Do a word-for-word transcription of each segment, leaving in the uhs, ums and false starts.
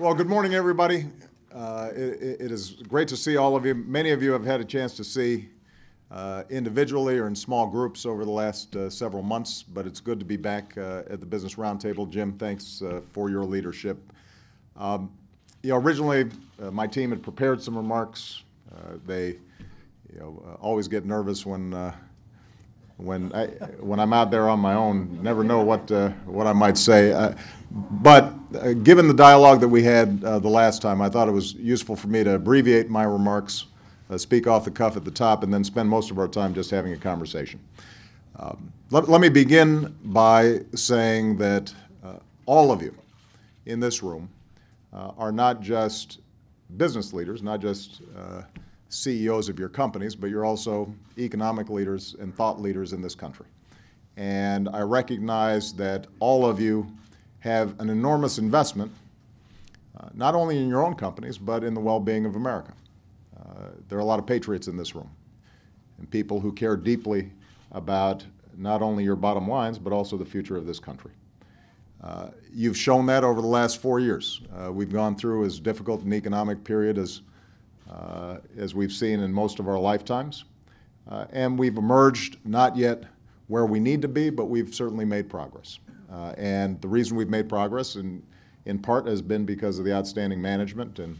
Well, good morning, everybody. Uh, it, it is great to see all of you. Many of you have had a chance to see uh, individually or in small groups over the last uh, several months, but it's good to be back uh, at the Business Roundtable. Jim, thanks uh, for your leadership. Um, you know, originally, uh, my team had prepared some remarks. Uh, they you know, uh, always get nervous when uh, when I when I'm out there on my own, never know what uh, what I might say. Uh, but uh, given the dialogue that we had uh, the last time, I thought it was useful for me to abbreviate my remarks, uh, speak off the cuff at the top, and then spend most of our time just having a conversation. Um, let, let me begin by saying that uh, all of you in this room uh, are not just business leaders, not just uh, C E Os of your companies, but you're also economic leaders and thought leaders in this country. And I recognize that all of you have an enormous investment, uh, not only in your own companies, but in the well-being of America. Uh, there are a lot of patriots in this room, and people who care deeply about not only your bottom lines, but also the future of this country. Uh, you've shown that over the last four years. Uh, we've gone through as difficult an economic period as Uh, as we've seen in most of our lifetimes. Uh, and we've emerged not yet where we need to be, but we've certainly made progress. Uh, and the reason we've made progress in, in part has been because of the outstanding management and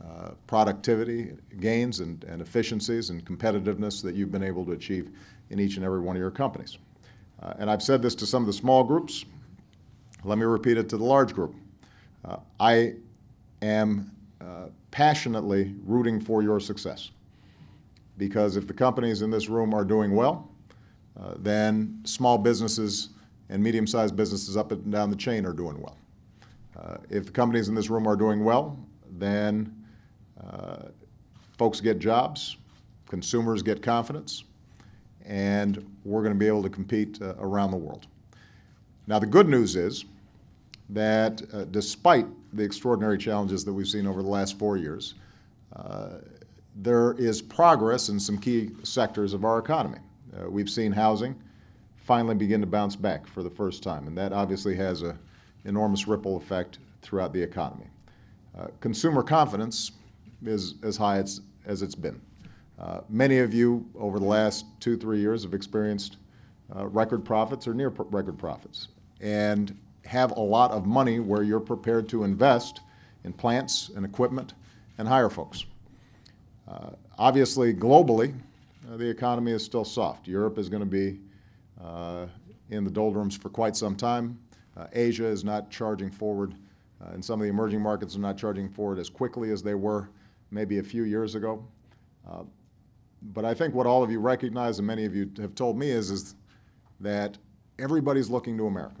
uh, productivity gains and, and efficiencies and competitiveness that you've been able to achieve in each and every one of your companies. Uh, and I've said this to some of the small groups. Let me repeat it to the large group. Uh, I am Uh, passionately rooting for your success, because if the companies in this room are doing well, uh, then small businesses and medium-sized businesses up and down the chain are doing well. Uh, if the companies in this room are doing well, then uh, folks get jobs, consumers get confidence, and we're going to be able to compete uh, around the world. Now, the good news is that uh, despite the extraordinary challenges that we've seen over the last four years, uh, there is progress in some key sectors of our economy. Uh, we've seen housing finally begin to bounce back for the first time, and that obviously has an enormous ripple effect throughout the economy. Uh, consumer confidence is as high as, as it's been. Uh, many of you over the last two, three years have experienced uh, record profits or near record profits, and have a lot of money where you're prepared to invest in plants and equipment and hire folks. Uh, obviously, globally, uh, the economy is still soft. Europe is going to be uh, in the doldrums for quite some time. Uh, Asia is not charging forward, uh, and some of the emerging markets are not charging forward as quickly as they were maybe a few years ago. Uh, but I think what all of you recognize, and many of you have told me, is, is that everybody's looking to America,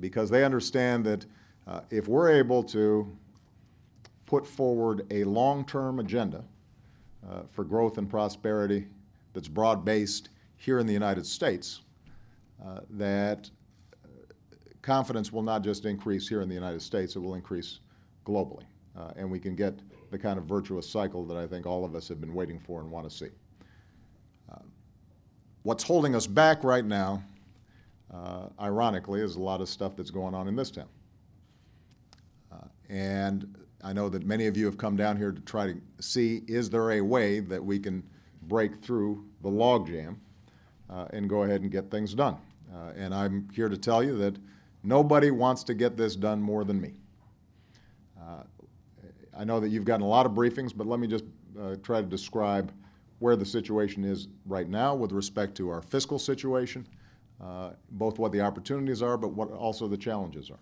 because they understand that uh, if we're able to put forward a long-term agenda uh, for growth and prosperity that's broad-based here in the United States, uh, that confidence will not just increase here in the United States, it will increase globally. Uh, and we can get the kind of virtuous cycle that I think all of us have been waiting for and want to see. Uh, what's holding us back right now, Uh, ironically, is a lot of stuff that's going on in this town. Uh, and I know that many of you have come down here to try to see, is there a way that we can break through the logjam uh, and go ahead and get things done? Uh, and I'm here to tell you that nobody wants to get this done more than me. Uh, I know that you've gotten a lot of briefings, but let me just uh, try to describe where the situation is right now with respect to our fiscal situation, Uh, both what the opportunities are, but what also the challenges are.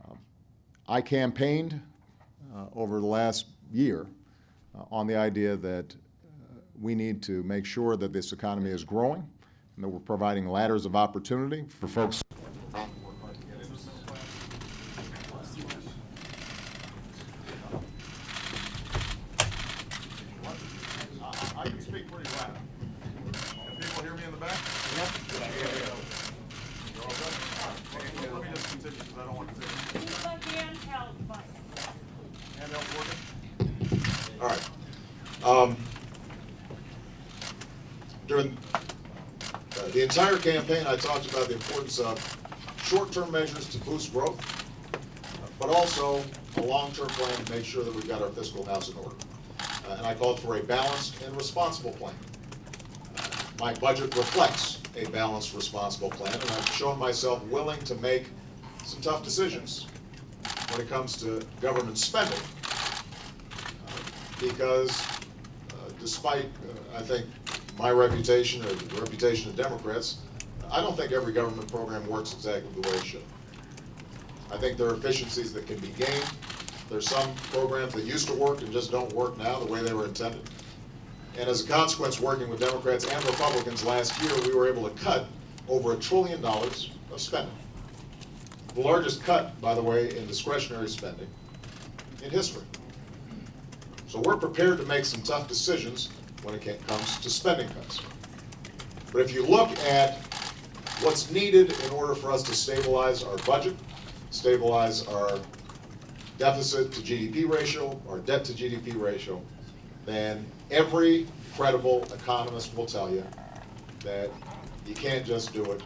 Uh, I campaigned uh, over the last year uh, on the idea that uh, we need to make sure that this economy is growing and that we're providing ladders of opportunity for folks. I can speak pretty loud. Can people hear me in the back? All right. Um, during uh, the entire campaign, I talked about the importance of short-term measures to boost growth, uh, but also a long-term plan to make sure that we've got our fiscal house in order. Uh, and I called for a balanced and responsible plan. Uh, my budget reflects a balanced, responsible plan, and I've shown myself willing to make some tough decisions when it comes to government spending, uh, because uh, despite, uh, I think, my reputation or the reputation of Democrats, I don't think every government program works exactly the way it should. I think there are efficiencies that can be gained. There's some programs that used to work and just don't work now the way they were intended. And as a consequence, working with Democrats and Republicans last year, we were able to cut over a trillion dollars of spending. The largest cut, by the way, in discretionary spending in history. So we're prepared to make some tough decisions when it comes to spending cuts. But if you look at what's needed in order for us to stabilize our budget, stabilize our deficit to G D P ratio, our debt to G D P ratio, then every credible economist will tell you that you can't just do it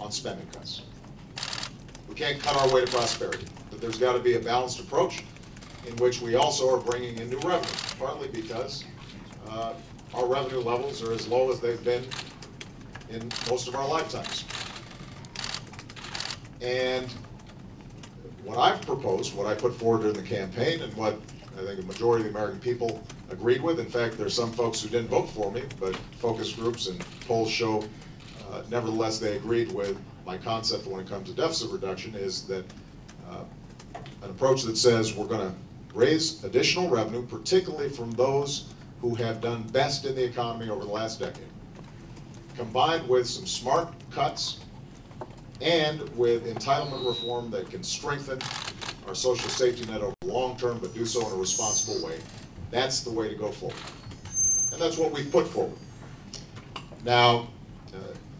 on spending cuts. We can't cut our way to prosperity, but there's got to be a balanced approach in which we also are bringing in new revenue, partly because uh, our revenue levels are as low as they've been in most of our lifetimes. And what I've proposed, what I put forward during the campaign, and what I think the majority of the American people agreed with. In fact, there's some folks who didn't vote for me, but focus groups and polls show, uh, nevertheless, they agreed with my concept when it comes to deficit reduction, is that uh, an approach that says we're going to raise additional revenue, particularly from those who have done best in the economy over the last decade, combined with some smart cuts and with entitlement reform that can strengthen our social safety net over the long term, but do so in a responsible way. That's the way to go forward. And that's what we've put forward. Now, uh,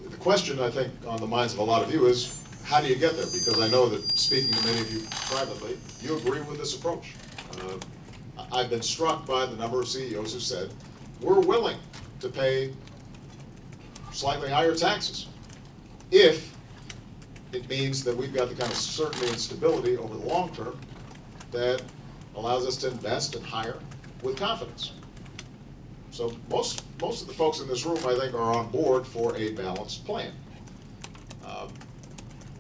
the question, I think, on the minds of a lot of you is, how do you get there? Because I know that, speaking to many of you privately, you agree with this approach. Uh, I've been struck by the number of C E Os who said, we're willing to pay slightly higher taxes if it means that we've got the kind of certainty and stability over the long term that allows us to invest and hire with confidence. So most, most of the folks in this room, I think, are on board for a balanced plan. Um,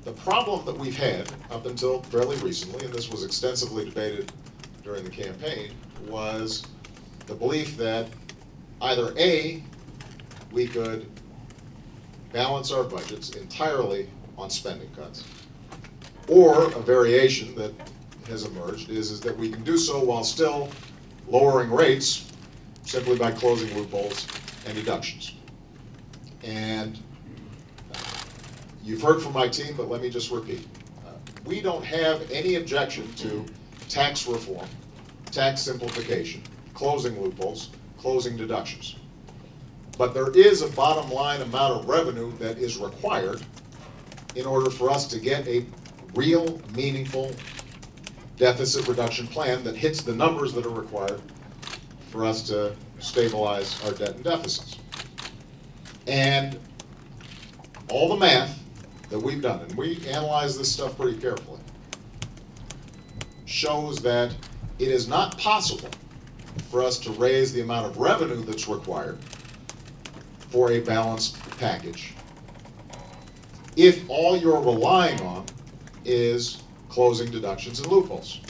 the problem that we've had up until fairly recently, and this was extensively debated during the campaign, was the belief that either A, we could balance our budgets entirely on spending cuts, or a variation that has emerged is, is that we can do so while still lowering rates simply by closing loopholes and deductions. And uh, you've heard from my team, but let me just repeat. Uh, we don't have any objection to tax reform, tax simplification, closing loopholes, closing deductions. But there is a bottom line amount of revenue that is required in order for us to get a real, meaningful deficit reduction plan that hits the numbers that are required for us to stabilize our debt and deficits. And all the math that we've done, and we analyze this stuff pretty carefully, shows that it is not possible for us to raise the amount of revenue that's required for a balanced package if all you're relying on is closing deductions and loopholes.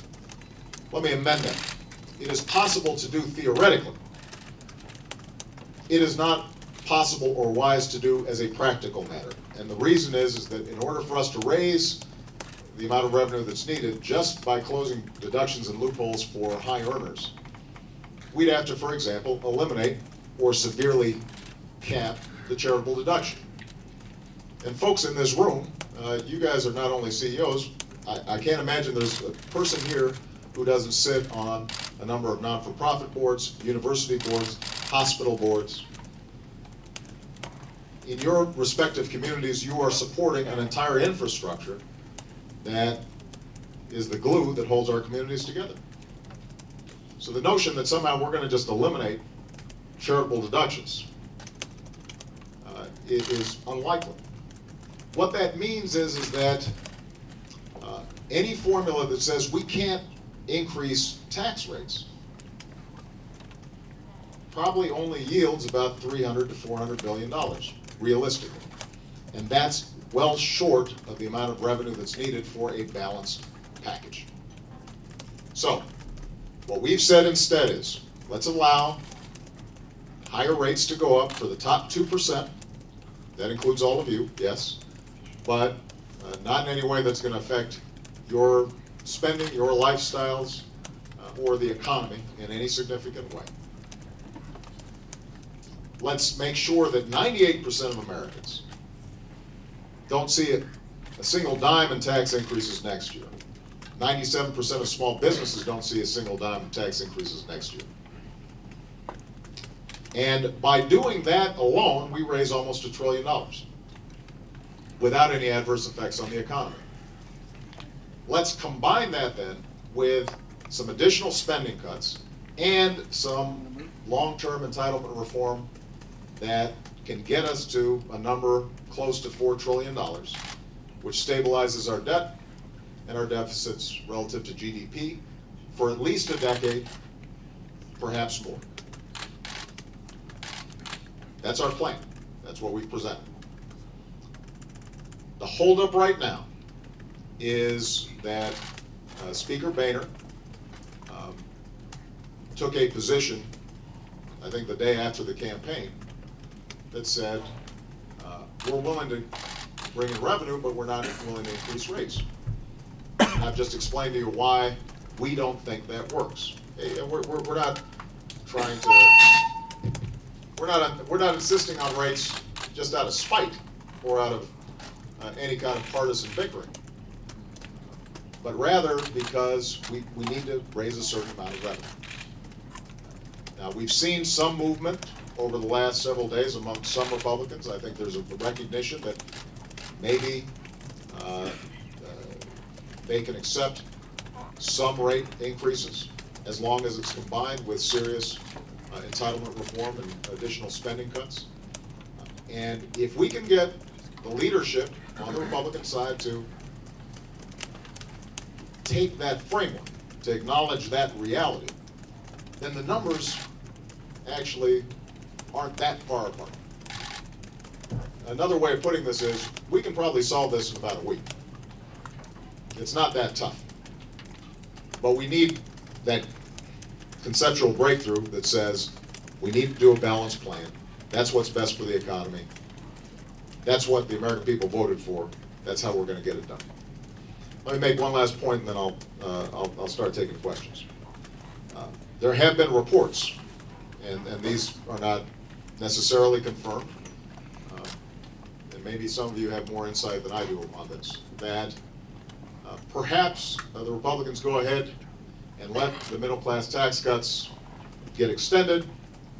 Let me amend that. It is possible to do theoretically. It is not possible or wise to do as a practical matter. And the reason is, is that in order for us to raise the amount of revenue that's needed just by closing deductions and loopholes for high earners, we'd have to, for example, eliminate or severely cap the charitable deduction. And folks in this room, uh, you guys are not only C E Os, I, I can't imagine there's a person here who doesn't sit on a number of non-for-profit boards, university boards, hospital boards. In your respective communities, you are supporting an entire infrastructure that is the glue that holds our communities together. So the notion that somehow we're going to just eliminate charitable deductions uh, is unlikely. What that means is, is that uh, any formula that says we can't increase tax rates probably only yields about three hundred to four hundred billion dollars, realistically. And that's well short of the amount of revenue that's needed for a balanced package. So what we've said instead is, let's allow higher rates to go up for the top two percent. That includes all of you, yes, but uh, not in any way that's going to affect your spending, your lifestyles, uh, or the economy in any significant way. Let's make sure that ninety-eight percent of Americans don't see a, a single dime in tax increases next year. ninety-seven percent of small businesses don't see a single dime in tax increases next year. And by doing that alone, we raise almost a trillion dollars without any adverse effects on the economy. Let's combine that then with some additional spending cuts and some long-term entitlement reform that can get us to a number close to four trillion dollars, which stabilizes our debt and our deficits relative to G D P for at least a decade, perhaps more. That's our plan. That's what we've presented. The holdup right now is that uh, Speaker Boehner um, took a position, I think the day after the campaign, that said, uh, we're willing to bring in revenue, but we're not willing to increase rates. And I've just explained to you why we don't think that works. Hey, we're, we're, we're not trying to, we're not, we're not insisting on rates just out of spite or out of uh, any kind of partisan bickering, but rather because we, we need to raise a certain amount of revenue. Now, we've seen some movement over the last several days among some Republicans. I think there's a recognition that maybe uh, uh, they can accept some rate increases as long as it's combined with serious uh, entitlement reform and additional spending cuts. And if we can get the leadership on the Republican side to take that framework, to acknowledge that reality, then the numbers actually aren't that far apart. Another way of putting this is, we can probably solve this in about a week. It's not that tough. But we need that conceptual breakthrough that says, we need to do a balanced plan. That's what's best for the economy. That's what the American people voted for. That's how we're going to get it done. Let me make one last point, and then I'll, uh, I'll, I'll start taking questions. Uh, there have been reports, and, and these are not necessarily confirmed, uh, and maybe some of you have more insight than I do on this, that uh, perhaps uh, the Republicans go ahead and let the middle class tax cuts get extended,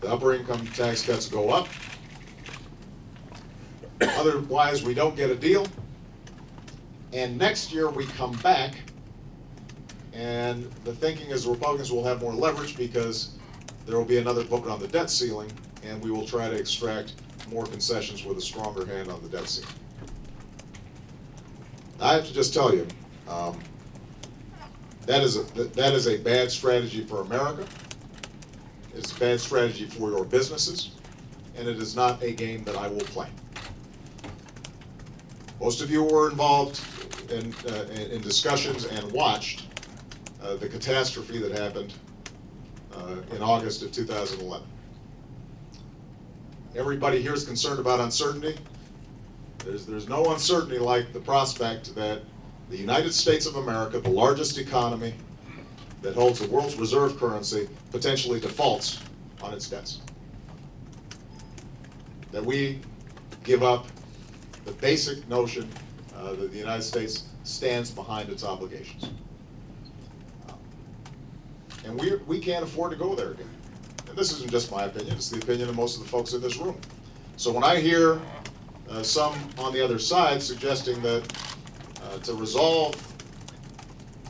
the upper income tax cuts go up. Otherwise, we don't get a deal. And next year we come back, and the thinking is the Republicans will have more leverage because there will be another vote on the debt ceiling, and we will try to extract more concessions with a stronger hand on the debt ceiling. I have to just tell you, um, that is a that is a bad strategy for America. It's a bad strategy for your businesses, and it is not a game that I will play. Most of you were involved in, uh, in discussions and watched uh, the catastrophe that happened uh, in August of two thousand eleven. Everybody here is concerned about uncertainty. There's, there's no uncertainty like the prospect that the United States of America, the largest economy that holds the world's reserve currency, potentially defaults on its debts. That we give up the basic notion uh, that the United States stands behind its obligations. Um, and we, we can't afford to go there again. And this isn't just my opinion, it's the opinion of most of the folks in this room. So when I hear uh, some on the other side suggesting that uh, to resolve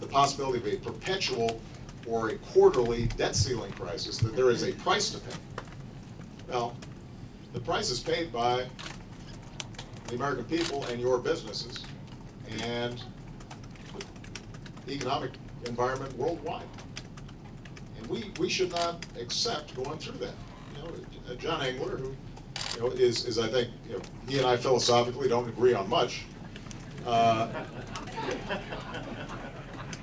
the possibility of a perpetual or a quarterly debt ceiling crisis, that there is a price to pay. Well, the price is paid by the American people and your businesses, and economic environment worldwide. And we, we should not accept going through that. You know, John Engler, who you know, is, is I think, you know, he and I philosophically don't agree on much. Uh,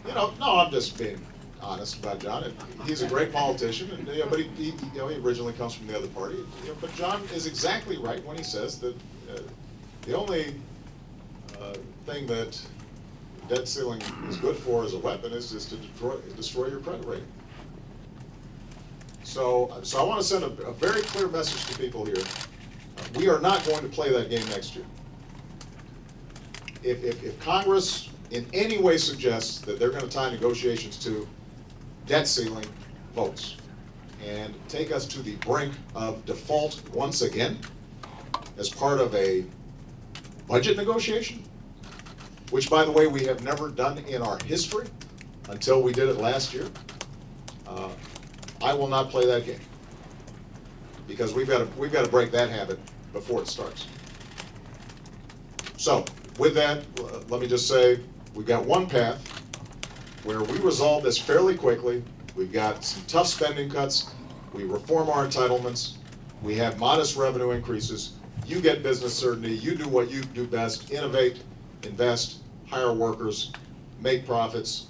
you know, no, I'm just being honest about John. He's a great politician, and, you know, but he, he, you know, he originally comes from the other party. You know, but John is exactly right when he says that uh, the only uh, thing that debt ceiling is good for as a weapon is, is to destroy, destroy your credit rating. So, so I want to send a, a very clear message to people here. Uh, we are not going to play that game next year. If, if, if Congress in any way suggests that they're going to tie negotiations to debt ceiling votes and take us to the brink of default once again as part of a budget negotiation, which, by the way, we have never done in our history until we did it last year, uh, I will not play that game, because we've got to, we've got to break that habit before it starts. So with that, let me just say we've got one path where we resolve this fairly quickly. We've got some tough spending cuts. We reform our entitlements. We have modest revenue increases. You get business certainty. You do what you do best: innovate, invest, hire workers, make profits,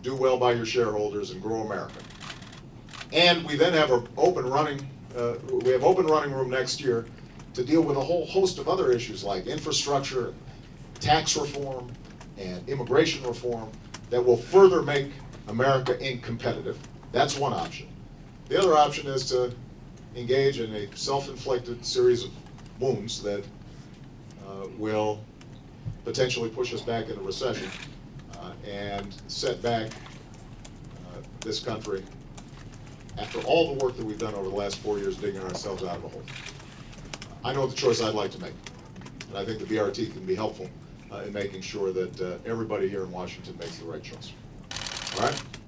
do well by your shareholders, and grow America. And we then have an open running, uh, we have open running room next year to deal with a whole host of other issues like infrastructure, tax reform, and immigration reform that will further make America incompetitive. That's one option. The other option is to engage in a self-inflicted series of wounds that uh, will potentially push us back into recession uh, and set back uh, this country after all the work that we've done over the last four years digging ourselves out of a hole. I know the choice I'd like to make, and I think the B R T can be helpful uh, in making sure that uh, everybody here in Washington makes the right choice. All right?